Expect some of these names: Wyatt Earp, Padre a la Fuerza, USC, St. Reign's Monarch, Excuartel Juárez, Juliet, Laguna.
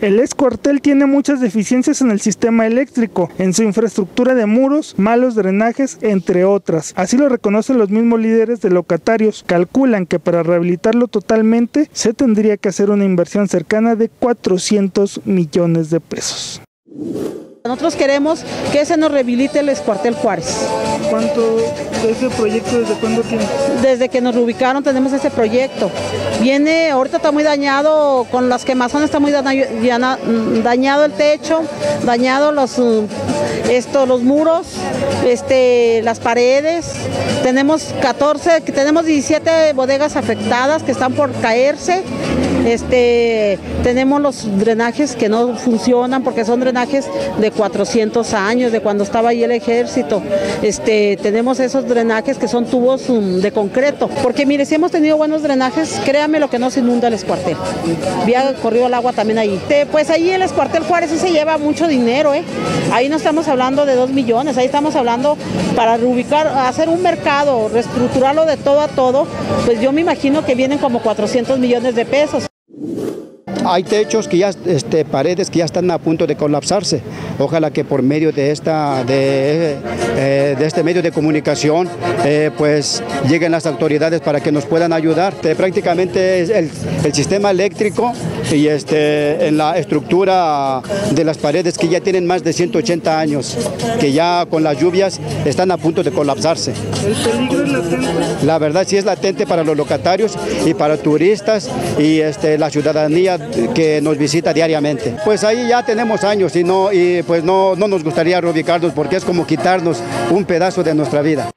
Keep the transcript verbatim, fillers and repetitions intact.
El Excuartel tiene muchas deficiencias en el sistema eléctrico, en su infraestructura de muros, malos drenajes, entre otras. Así lo reconocen los mismos líderes de locatarios. Calculan que para rehabilitarlo totalmente se tendría que hacer una inversión cercana de cuatrocientos millones de pesos. Nosotros queremos que se nos rehabilite el Excuartel Juárez. ¿Cuánto ese proyecto desde cuándo tiene? Desde que nos reubicaron tenemos ese proyecto. Viene, ahorita está muy dañado, con las quemazones está muy dañado el techo, dañado los, esto, los muros, este, las paredes. Tenemos catorce, tenemos diecisiete bodegas afectadas que están por caerse. Este, tenemos los drenajes que no funcionan porque son drenajes de cuatrocientos años, de cuando estaba ahí el ejército. Este, tenemos esos drenajes que son tubos um, de concreto, porque mire, si hemos tenido buenos drenajes, créame lo que no se inunda el Excuartel. Había corrido el agua también ahí. Este, pues ahí el Excuartel Juárez sí se lleva mucho dinero, ¿eh? Ahí no estamos hablando de dos millones, ahí estamos hablando para reubicar, hacer un mercado, reestructurarlo de todo a todo, pues yo me imagino que vienen como cuatrocientos millones de pesos. Hay techos que ya, este, paredes que ya están a punto de colapsarse. Ojalá que por medio de esta, de, eh, de este medio de comunicación, eh, pues lleguen las autoridades para que nos puedan ayudar. Este, prácticamente es el, el sistema eléctrico y este, en la estructura de las paredes que ya tienen más de ciento ochenta años, que ya con las lluvias están a punto de colapsarse. ¿El peligro es latente? La verdad sí es latente para los locatarios y para turistas y este, la ciudadanía que nos visita diariamente. Pues ahí ya tenemos años y, no, y pues no, no nos gustaría reubicarnos porque es como quitarnos un pedazo de nuestra vida.